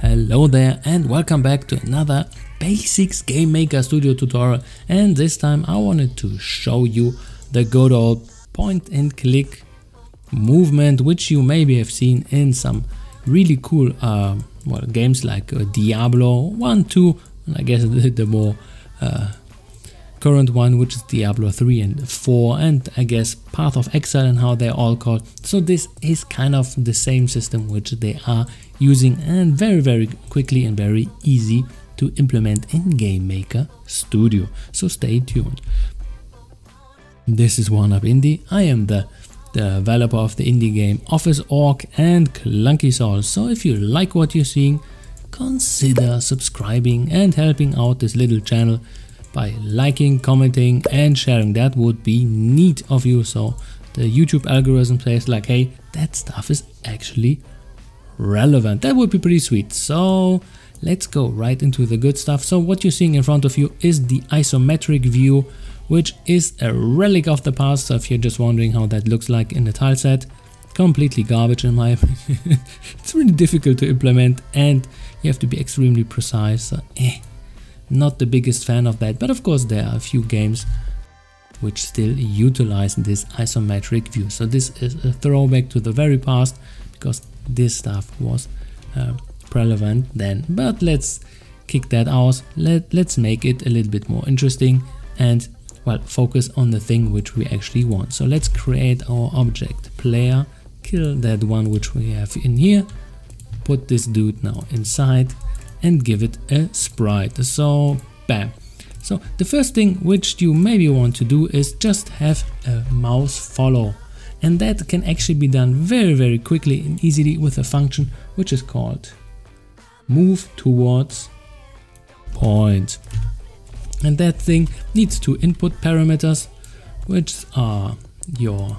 Hello there and welcome back to another Basics Game Maker Studio tutorial, and this time I wanted to show you the good old point and click movement, which you maybe have seen in some really cool games like Diablo 1, 2, and I guess the more current one, which is Diablo 3 and 4, and I guess Path of Exile and how they're all called. So this is kind of the same system which they are using, and very quickly and very easy to implement in Game Maker Studio. So stay tuned. This is One Up Indie. I am the developer of the indie game Office Orc and Clunky Soul. So if you like what you're seeing, consider subscribing and helping out this little channel by liking, commenting and sharing. That would be neat of you, so the YouTube algorithm says like, hey, that stuff is actually relevant. That would be pretty sweet. So let's go right into the good stuff. So what you're seeing in front of you is the isometric view, which is a relic of the past. So if you're just wondering how that looks like in the tile set, completely garbage in my opinion. It's really difficult to implement and you have to be extremely precise. So, not the biggest fan of that, but of course there are a few games which still utilize this isometric view. So this is a throwback to the very past, because this stuff was relevant then. But let's kick that out. Let's make it a little bit more interesting and, well, focus on the thing which we actually want. So let's create our object player, kill that one which we have in here, put this dude now inside and give it a sprite. So bam. So the first thing which you maybe want to do is just have a mouse follow, and that can actually be done very quickly and easily with a function which is called move towards point. And that thing needs two input parameters, which are your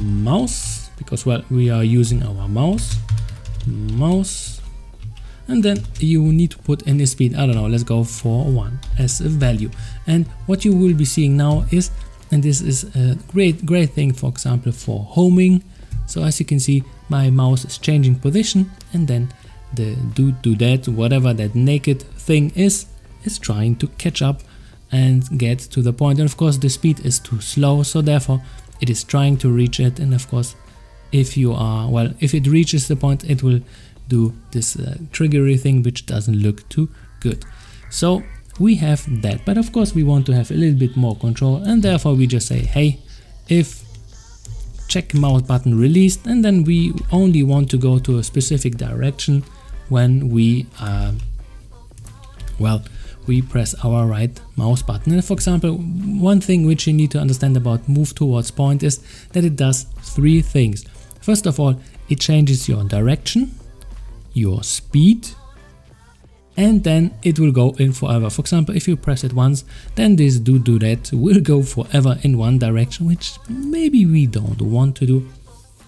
mouse, because, well, we are using our mouse, and then you need to put in a speed, I don't know, let's go for 1 as a value. And what you will be seeing now is, and this is a great thing, for example, for homing. So as you can see, my mouse is changing position, and then the do that, whatever that naked thing is trying to catch up and get to the point. And of course the speed is too slow, so therefore it is trying to reach it. And of course, if you are, well, if it reaches the point, it will do this triggery thing, which doesn't look too good. So we have that, but of course we want to have a little bit more control, and therefore we just say, hey, if check mouse button released, and then we only want to go to a specific direction when we we press our right mouse button. And for example, one thing which you need to understand about move towards point is that it does 3 things. First of all, it changes your direction, your speed, and then it will go in forever. For example, if you press it once, then this do that will go forever in one direction, which maybe we don't want to do.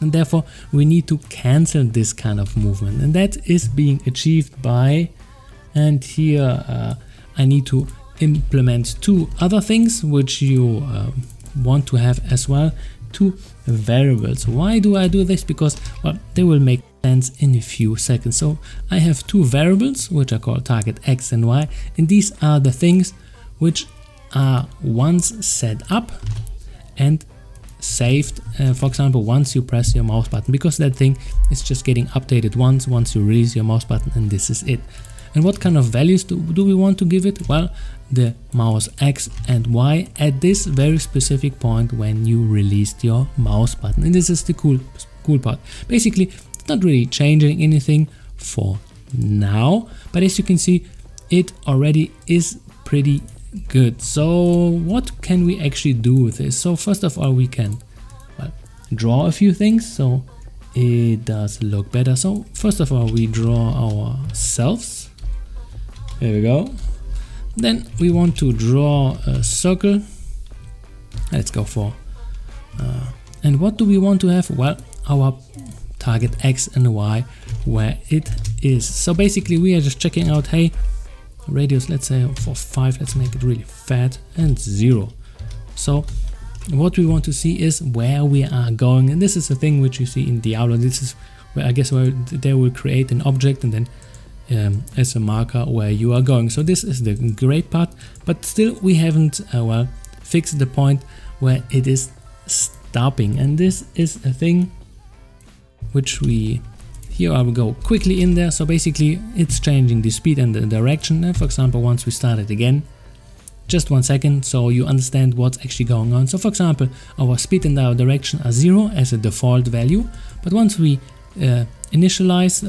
And therefore we need to cancel this kind of movement, and that is being achieved by, and here I need to implement 2 other things which you want to have as well, 2 variables. Why do I do this? Because, well, they will make sense in a few seconds. So I have 2 variables which are called target X and Y, and these are the things which are once set up and saved, for example, once you press your mouse button, because that thing is just getting updated once you release your mouse button, and this is it. And what kind of values do we want to give it? Well, the mouse X and Y at this very specific point when you released your mouse button. And this is the cool part. Basically, it's not really changing anything for now, but as you can see, it already is pretty good. So what can we actually do with this? So first of all, we can, well, draw a few things. So it does look better. So first of all, we draw ourselves. There we go. Then we want to draw a circle. Let's go for and what do we want to have? Well, our target X and Y where it is. So basically we are just checking out, hey, radius, let's say for 5, let's make it really fat, and 0. So what we want to see is where we are going, and this is the thing which you see in Diablo. This is where I guess where they will create an object and then as a marker where you are going. So this is the great part, but still we haven't well fixed the point where it is stopping, and this is a thing which we here I will go quickly in there. So basically it's changing the speed and the direction, and for example once we start it again, just 1 second, so you understand what's actually going on. So for example our speed and our direction are 0 as a default value, but once we initialize,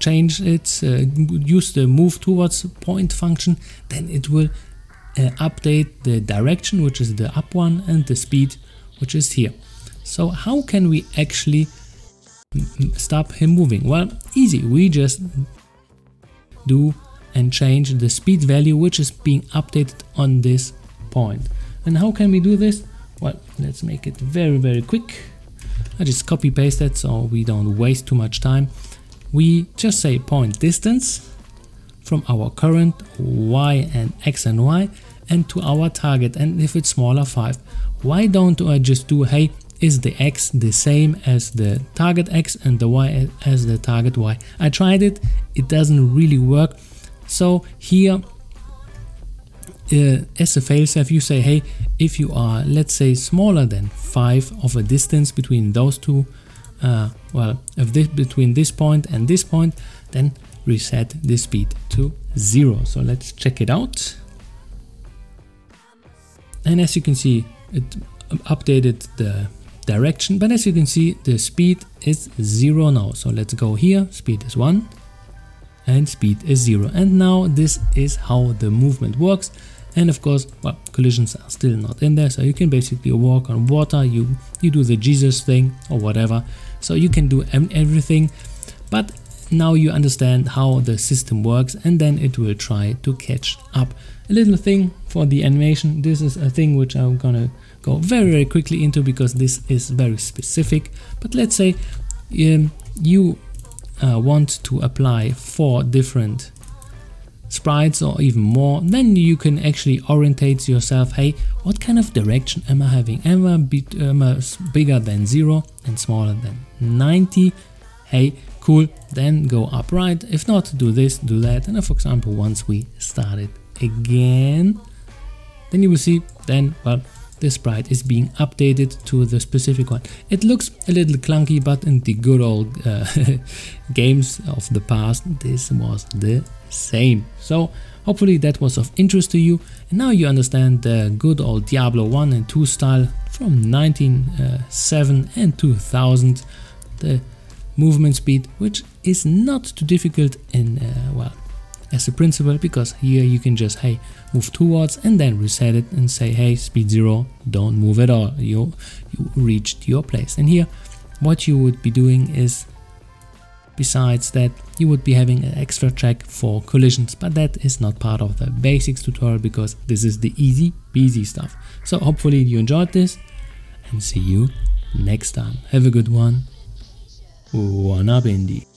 change it, use the move towards point function, then it will update the direction, which is the up one, and the speed, which is here. So how can we actually stop him moving? Well, easy, we just do and change the speed value which is being updated on this point. And how can we do this? Well, let's make it very quick. I just copy paste that so we don't waste too much time. We just say point distance from our current y and x and y and to our target, and if it's smaller 5. Why don't I just do, hey, is the x the same as the target x and the y as the target y? I tried it, it doesn't really work. So here as a failsafe you say, hey, if you are, let's say, smaller than 5 of a distance between those two, between this point and this point, then reset the speed to 0. So let's check it out. And as you can see, it updated the direction, but as you can see, the speed is 0 now. So let's go here, speed is 1 and speed is 0. And now this is how the movement works. And of course, well, collisions are still not in there, so you can basically walk on water, you do the Jesus thing or whatever. So you can do everything, but now you understand how the system works, and then it will try to catch up. A little thing for the animation, this is a thing which I'm gonna go very quickly into because this is very specific, but let's say you want to apply 4 different sprites or even more, then you can actually orientate yourself, hey, what kind of direction am I having? Am I bigger than 0 and smaller than 90? Hey, cool, then go upright, if not, do this, do that. And for example, once we start it again, then you will see, then, well, this sprite is being updated to the specific one. It looks a little clunky, but in the good old games of the past, this was the same. So hopefully that was of interest to you, and now you understand the good old Diablo 1 and 2 style from 1997 and 2000, the movement speed, which is not too difficult in well, as a principle, because here you can just, hey, move towards and then reset it and say, hey, speed 0, don't move at all, you reached your place. And here what you would be doing is, besides that, you would be having an extra check for collisions, but that is not part of the basics tutorial because this is the easy peasy stuff. So hopefully you enjoyed this, and see you next time. Have a good one. One Up Indie.